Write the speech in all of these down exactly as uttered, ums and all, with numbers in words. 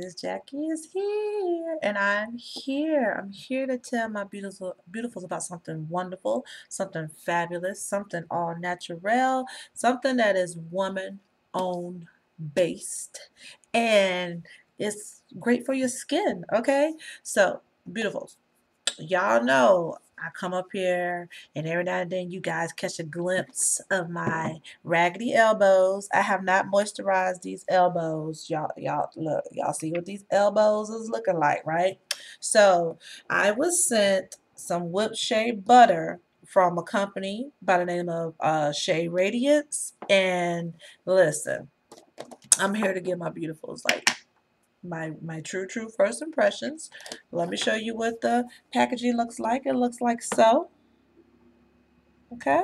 Just Jackie is here, and I'm here. I'm here to tell my beautiful beautifuls about something wonderful, something fabulous, something all natural, something that is woman-owned based, and it's great for your skin. Okay, so beautifuls, y'all know I come up here and every now and then you guys catch a glimpse of my raggedy elbows. I have not moisturized these elbows. Y'all, y'all look, y'all see what these elbows is looking like, right? So I was sent some whipped shea butter from a company by the name of uh, Shea Radiance. And listen, I'm here to give my beautifuls like My, my true, true first impressions. Let me show you what the packaging looks like. It looks like so. Okay.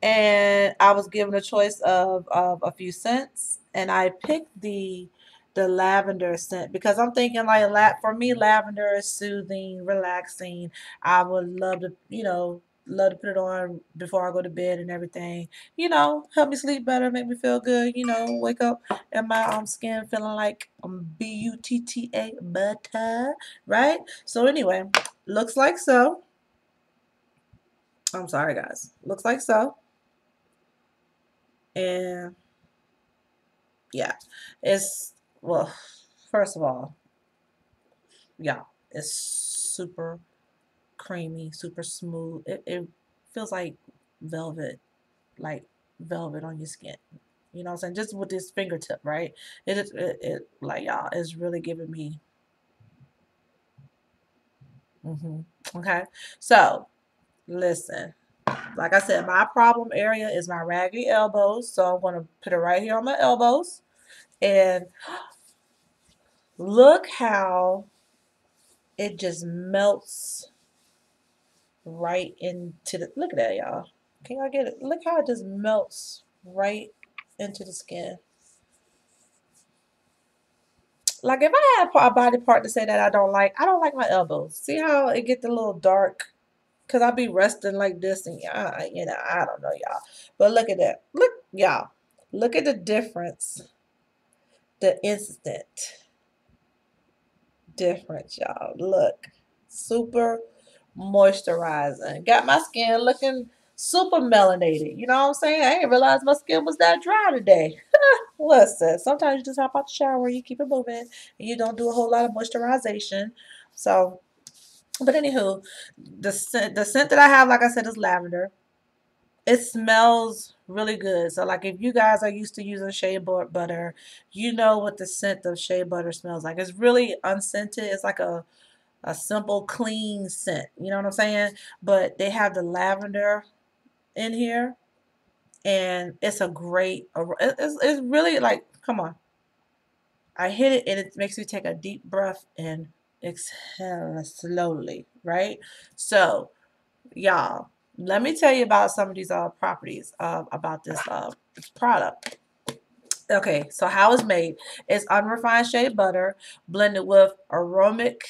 And I was given a choice of, of a few scents. And I picked the the lavender scent because I'm thinking like, for me, lavender is soothing, relaxing. I would love to, you know, love to put it on before I go to bed and everything. You know, help me sleep better, make me feel good. You know, wake up and my um, skin feeling like um, B U T T A, butter, right? So anyway, looks like so. I'm sorry, guys. Looks like so. And yeah, it's, well, first of all, yeah, it's super creamy, super smooth. It, it feels like velvet, like velvet on your skin. You know what I'm saying? Just with this fingertip, right? It is, it, it, like, y'all, it's really giving me. Mm-hmm. Okay. So, listen. Like I said, my problem area is my raggedy elbows. So, I'm going to put it right here on my elbows. And look how it just melts right into the, look at that, y'all. Can y'all get it? Look how it just melts right into the skin. Like, if I had a body part to say that I don't like, I don't like my elbows. See how it gets a little dark? Because I'll be resting like this and, uh, you know, I don't know, y'all. But look at that. Look, y'all. Look at the difference. The instant difference, y'all. Look. Super moisturizing. Got my skin looking super melanated. You know what I'm saying? I didn't realize my skin was that dry today. Listen, sometimes you just hop out the shower, you keep it moving, and you don't do a whole lot of moisturization. So, but anywho, the scent, the scent that I have, like I said, is lavender. It smells really good. So, like, if you guys are used to using shea butter, you know what the scent of shea butter smells like. It's really unscented. It's like a A simple, clean scent. You know what I'm saying? But they have the lavender in here. And it's a great, it's, it's really like, come on. I hit it and it makes me take a deep breath and exhale slowly, right? So, y'all, let me tell you about some of these uh, properties uh, about this uh, product. Okay, so how it's made. It's unrefined shea butter blended with aromatic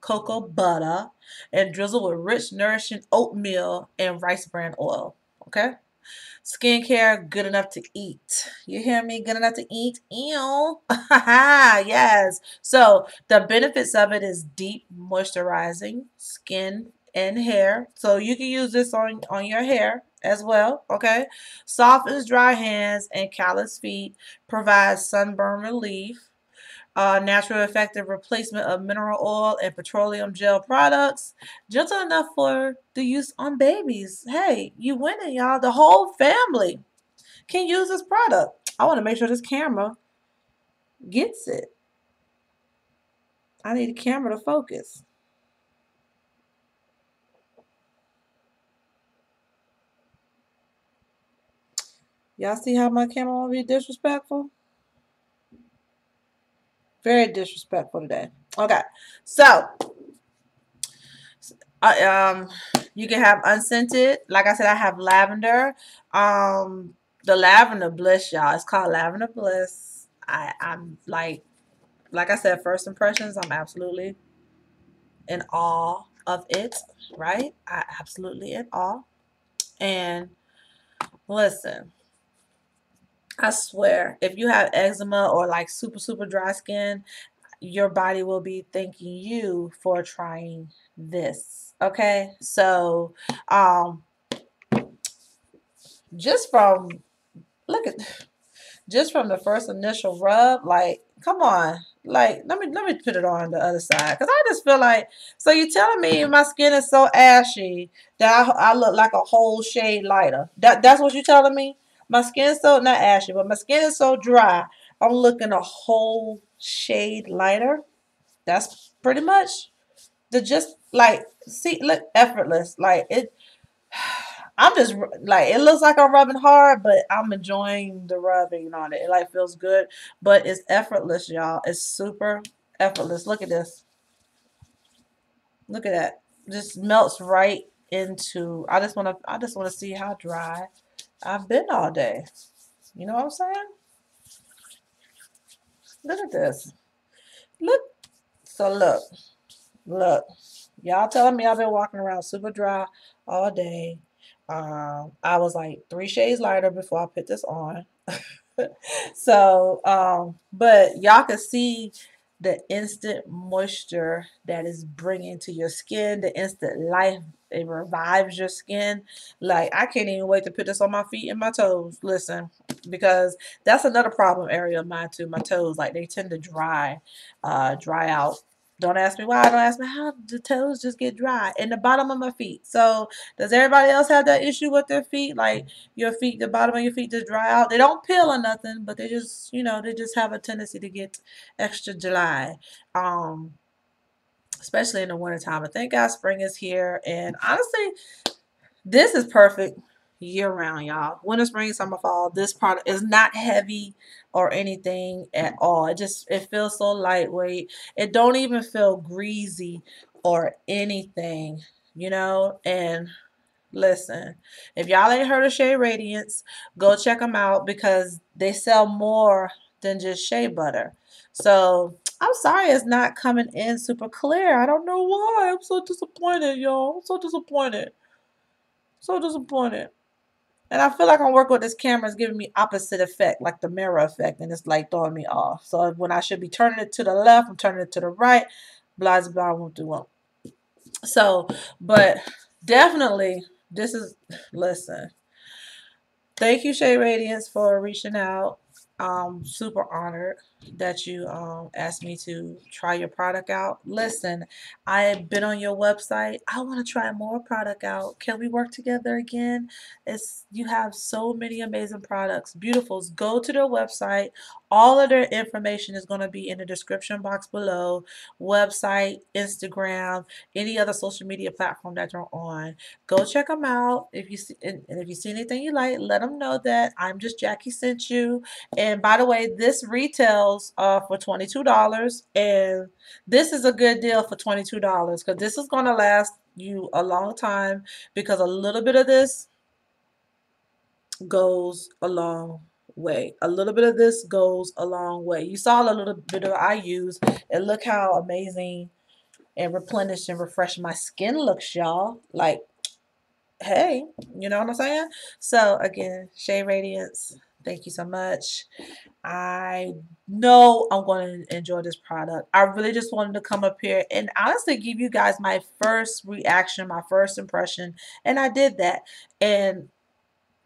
cocoa butter and drizzle with rich, nourishing oatmeal and rice bran oil. Okay, skincare good enough to eat. You hear me? Good enough to eat. Ew. Yes. So the benefits of it is deep moisturizing skin and hair. So you can use this on on your hair as well. Okay, softens dry hands and callous feet. Provides sunburn relief. Uh, natural effective replacement of mineral oil and petroleum gel products. Gentle enough for the use on babies. Hey, you winning, y'all. The whole family can use this product. I want to make sure this camera gets it. I need a camera to focus. Y'all see how my camera won't be disrespectful? Very disrespectful today. Okay, so uh, um, you can have unscented. Like I said, I have lavender. Um, the lavender bliss, y'all. It's called lavender bliss. I, I'm like, like I said, first impressions. I'm absolutely in awe of it. Right? I absolutely in awe. And listen, I swear, if you have eczema or like super, super dry skin, your body will be thanking you for trying this. Okay. So, um, just from, look at, just from the first initial rub, like, come on, like, let me, let me put it on the other side. Cause I just feel like, so you're telling me my skin is so ashy that I, I look like a whole shade lighter. That That's what you're telling me? My skin's so, not ashy, but my skin is so dry, I'm looking a whole shade lighter. That's pretty much the just, like, see, look, effortless. Like, it, I'm just, like, it looks like I'm rubbing hard, but I'm enjoying the rubbing on it. It, like, feels good, but it's effortless, y'all. It's super effortless. Look at this. Look at that. Just melts right into, I just want to, I just want to see how dry I've been all day. You know what I'm saying? Look at this. Look. So look. Look. Y'all telling me I've been walking around super dry all day. Um, I was like three shades lighter before I put this on. So, um, but y'all can see the instant moisture that is bringing to your skin, the instant life. It revives your skin. Like, I can't even wait to put this on my feet and my toes. Listen, because that's another problem area of mine too. My toes, like, they tend to dry, uh, dry out. Don't ask me why. Don't ask me how. The toes just get dry in the bottom of my feet. So does everybody else have that issue with their feet? Like, your feet, the bottom of your feet just dry out. They don't peel or nothing, but they just, you know, they just have a tendency to get extra dry. Um, especially in the wintertime. But thank God spring is here. And honestly, this is perfect year-round, y'all. Winter, spring, summer, fall. This product is not heavy or anything at all. It just, it feels so lightweight. It don't even feel greasy or anything, you know. And listen, if y'all ain't heard of Shea Radiance, go check them out, because they sell more than just shea butter. So I'm sorry it's not coming in super clear. I don't know why. I'm so disappointed, y'all. I'm so disappointed. So disappointed. And I feel like I'm working with this camera. It's giving me opposite effect, like the mirror effect. And it's like throwing me off. So when I should be turning it to the left, I'm turning it to the right. Blah, blah, won't do one. So, but definitely, this is, listen. Thank you, Shea Radiance, for reaching out. Um, super honored that you um, asked me to try your product out. Listen, I have been on your website. I want to try more product out. Can we work together again? It's, you have so many amazing products. Beautifuls, go to their website. All of their information is going to be in the description box below. Website, Instagram, any other social media platform that you're on. Go check them out. If you see, and, and if you see anything you like, let them know that I'm Just Jackie sent you. And by the way, this retail Uh, for twenty-two dollars, and this is a good deal for twenty-two dollars, because this is going to last you a long time, because a little bit of this goes a long way. A little bit of this goes a long way. You saw a little bit of I use, and look how amazing and replenished and refreshed my skin looks, y'all. Like, hey, you know what I'm saying? So again, Shea Radiance, thank you so much. I know I'm going to enjoy this product. I really just wanted to come up here and honestly give you guys my first reaction, my first impression. And I did that. And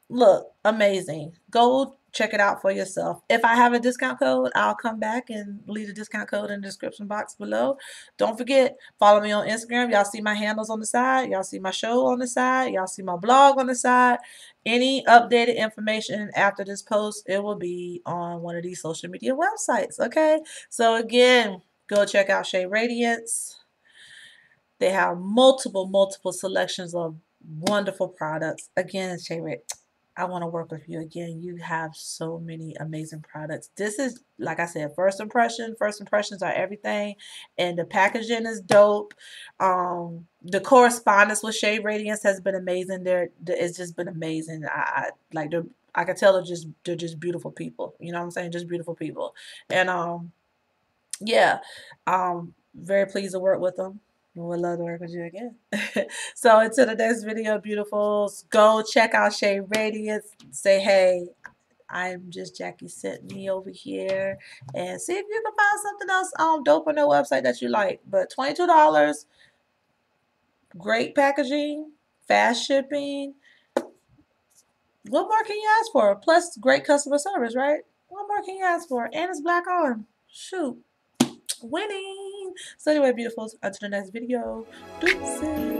look, amazing. Go check it out for yourself. If I have a discount code, I'll come back and leave the discount code in the description box below. Don't forget, follow me on Instagram. Y'all see my handles on the side. Y'all see my show on the side. Y'all see my blog on the side. Any updated information after this post, it will be on one of these social media websites, okay? So again, go check out Shea Radiance. They have multiple, multiple selections of wonderful products. Again, Shea Radiance, I want to work with you again. You have so many amazing products. This is, like I said, first impression. First impressions are everything. And the packaging is dope. Um, the correspondence with Shea Radiance has been amazing. They're, it's just been amazing. I, I like, I can tell they're just, they're just beautiful people. You know what I'm saying? Just beautiful people. And um, yeah, um, very pleased to work with them. We'd love to work with you again. So until the next video, beautifuls, go check out Shea Radiance. Say, hey, I'm Just Jackie sent me over here, and see if you can find something else um dope on their website that you like. But twenty-two dollars, great packaging, fast shipping. What more can you ask for? Plus great customer service, right? What more can you ask for? And it's black on. Shoot. Winning. So anyway, beautifuls, until the next video. Deuces.